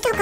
とか